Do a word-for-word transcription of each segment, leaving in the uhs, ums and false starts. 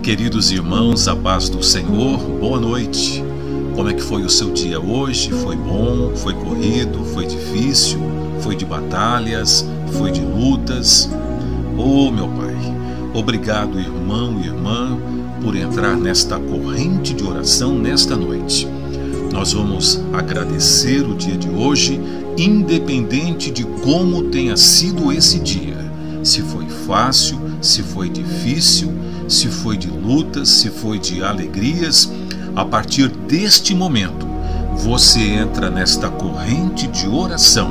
Queridos irmãos, a paz do Senhor, boa noite. Como é que foi o seu dia hoje? Foi bom? Foi corrido? Foi difícil? Foi de batalhas? Foi de lutas? Oh, meu Pai, obrigado, irmão e irmã, por entrar nesta corrente de oração nesta noite. Nós vamos agradecer o dia de hoje, independente de como tenha sido esse dia. Se foi fácil, se foi difícil, se foi de lutas, se foi de alegrias, a partir deste momento, você entra nesta corrente de oração,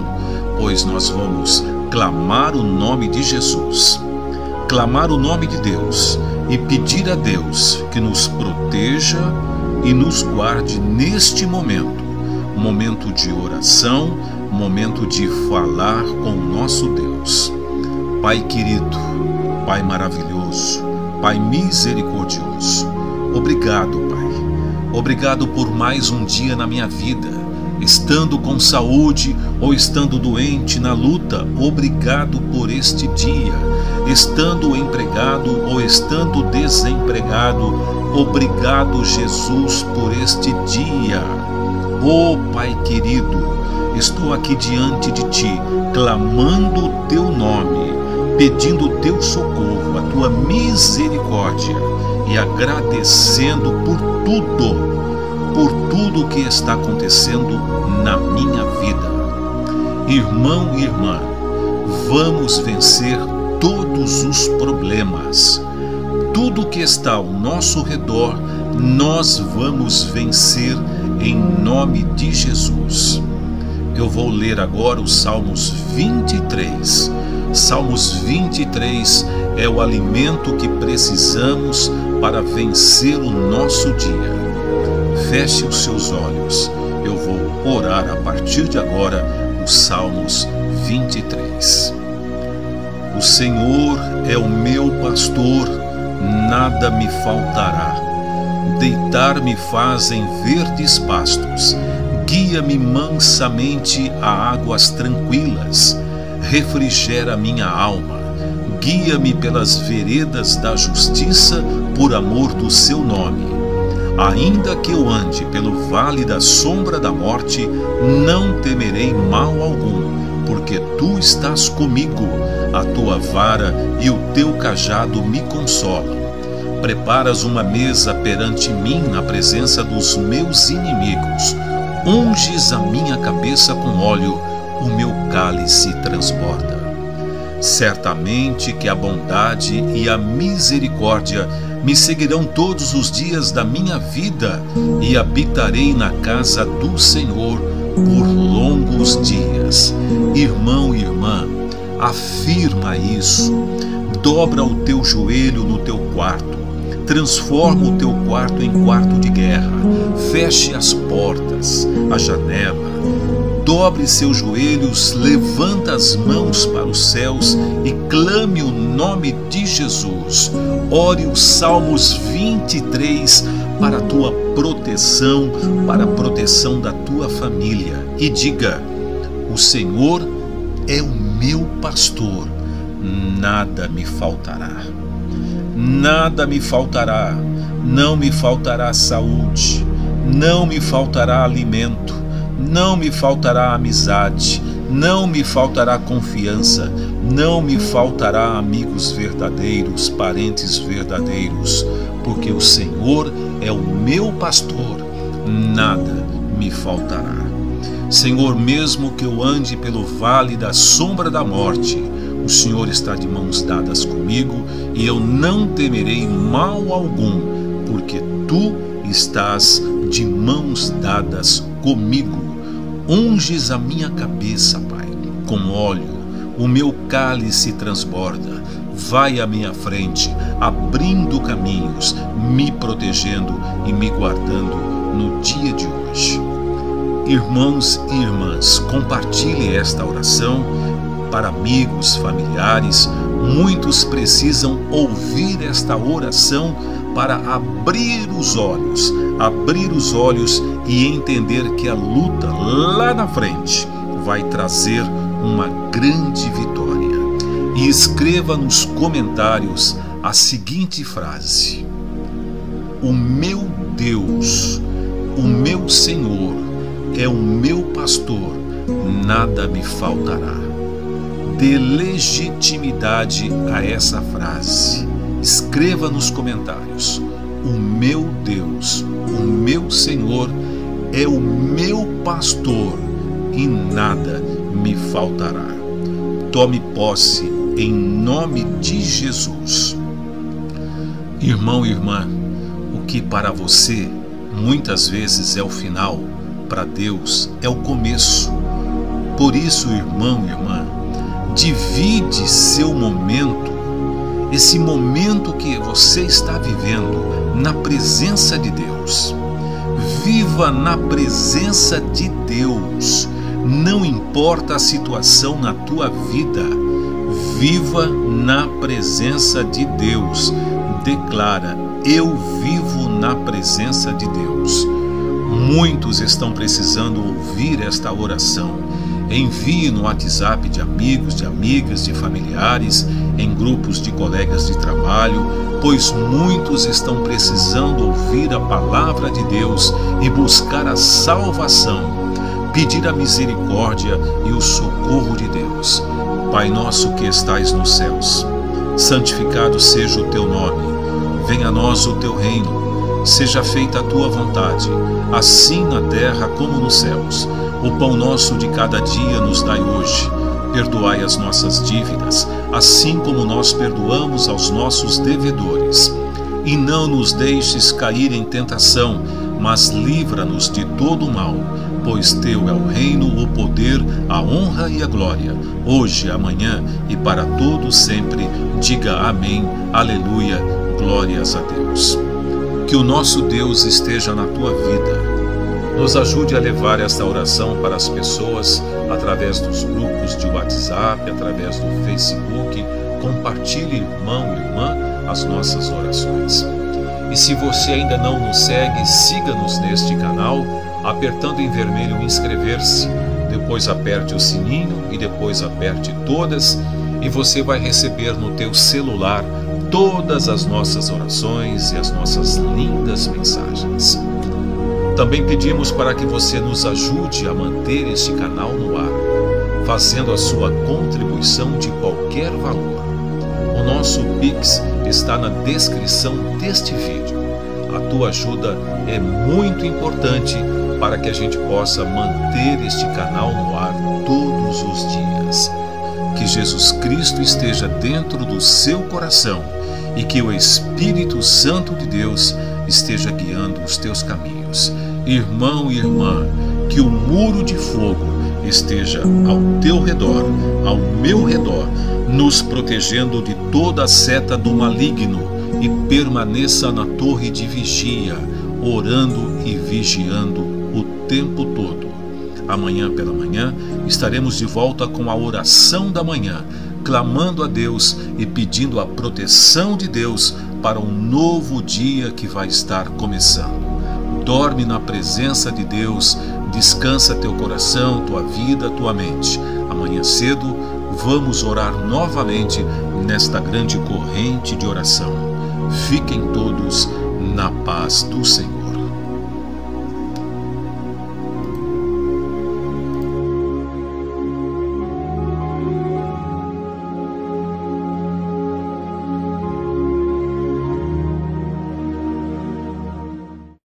pois nós vamos clamar o nome de Jesus, clamar o nome de Deus e pedir a Deus que nos proteja e nos guarde neste momento, momento de oração, momento de falar com o nosso Deus. Pai querido, Pai maravilhoso, Pai misericordioso, obrigado, Pai. Obrigado por mais um dia na minha vida, estando com saúde ou estando doente na luta, obrigado por este dia, estando empregado ou estando desempregado, obrigado, Jesus, por este dia. Oh, Pai querido, estou aqui diante de Ti, clamando o Teu nome, pedindo o Teu socorro, a Tua misericórdia e agradecendo por tudo, por tudo o que está acontecendo na minha vida. Irmão e irmã, vamos vencer todos os problemas. Tudo que está ao nosso redor, nós vamos vencer em nome de Jesus. Eu vou ler agora o Salmos vinte e três. Salmos vinte e três é o alimento que precisamos para vencer o nosso dia. Feche os seus olhos. Eu vou orar a partir de agora o Salmos vinte e três. O Senhor é o meu pastor, nada me faltará. Deitar-me faz em verdes pastos. Guia-me mansamente a águas tranquilas, refrigera minha alma, guia-me pelas veredas da justiça por amor do seu nome. Ainda que eu ande pelo vale da sombra da morte, não temerei mal algum, porque tu estás comigo, a tua vara e o teu cajado me consolam. Preparas uma mesa perante mim na presença dos meus inimigos. Unges a minha cabeça com óleo, o meu cálice transborda. Certamente que a bondade e a misericórdia me seguirão todos os dias da minha vida e habitarei na casa do Senhor por longos dias. Irmão e irmã, afirma isso. Dobra o teu joelho no teu quarto. Transforma o teu quarto em quarto de guerra. Feche as portas, a janela. Dobre seus joelhos, levanta as mãos para os céus e clame o nome de Jesus. Ore os Salmos vinte e três para a tua proteção, para a proteção da tua família. E diga: o Senhor é o meu pastor, nada me faltará. Nada me faltará, não me faltará saúde, não me faltará alimento, não me faltará amizade, não me faltará confiança, não me faltará amigos verdadeiros, parentes verdadeiros, porque o Senhor é o meu pastor, nada me faltará. Senhor, mesmo que eu ande pelo vale da sombra da morte, o Senhor está de mãos dadas comigo e eu não temerei mal algum, porque Tu estás de mãos dadas comigo. Unges a minha cabeça, Pai, com óleo, o meu cálice transborda. Vai à minha frente, abrindo caminhos, me protegendo e me guardando no dia de hoje. Irmãos e irmãs, compartilhe esta oração para amigos, familiares. Muitos precisam ouvir esta oração para abrir os olhos, abrir os olhos e entender que a luta lá na frente vai trazer uma grande vitória. e escreva nos comentários a seguinte frase: o meu Deus, o meu Senhor, é o meu pastor, nada me faltará. Dê legitimidade a essa frase. Escreva nos comentários: o meu Deus, o meu Senhor, é o meu pastor e nada me faltará. Tome posse em nome de Jesus. Irmão e irmã, o que para você muitas vezes é o final, para Deus é o começo. Por isso, irmão e irmã, divide seu momento, esse momento que você está vivendo na presença de Deus. Viva na presença de Deus. Não importa a situação na tua vida, viva na presença de Deus. Declara: eu vivo na presença de Deus. Muitos estão precisando ouvir esta oração. Envie no WhatsApp de amigos, de amigas, de familiares, em grupos de colegas de trabalho, pois muitos estão precisando ouvir a palavra de Deus e buscar a salvação, pedir a misericórdia e o socorro de Deus. Pai nosso que estais nos céus, santificado seja o teu nome. Venha a nós o teu reino. Seja feita a tua vontade, assim na terra como nos céus. O pão nosso de cada dia nos dai hoje. Perdoai as nossas dívidas, assim como nós perdoamos aos nossos devedores. E não nos deixes cair em tentação, mas livra-nos de todo o mal, pois teu é o reino, o poder, a honra e a glória, hoje, amanhã e para todo sempre. Diga amém, aleluia, glórias a Deus. Que o nosso Deus esteja na tua vida. Nos ajude a levar esta oração para as pessoas através dos grupos de WhatsApp, através do Facebook. Compartilhe, irmão e irmã, as nossas orações. E se você ainda não nos segue, siga-nos neste canal, apertando em vermelho inscrever-se. Depois aperte o sininho e depois aperte todas, e você vai receber no teu celular todas as nossas orações e as nossas lindas mensagens. Também pedimos para que você nos ajude a manter este canal no ar, fazendo a sua contribuição de qualquer valor. O nosso Pix está na descrição deste vídeo. A tua ajuda é muito importante para que a gente possa manter este canal no ar todos os dias. Que Jesus Cristo esteja dentro do seu coração e que o Espírito Santo de Deus esteja guiando os teus caminhos. Irmão e irmã, que o muro de fogo esteja ao teu redor, ao meu redor, nos protegendo de toda a seta do maligno, e permaneça na torre de vigia, orando e vigiando o tempo todo. Amanhã pela manhã estaremos de volta com a oração da manhã, clamando a Deus e pedindo a proteção de Deus para um novo dia que vai estar começando. Dorme na presença de Deus, descansa teu coração, tua vida, tua mente. Amanhã cedo vamos orar novamente nesta grande corrente de oração. Fiquem todos na paz do Senhor.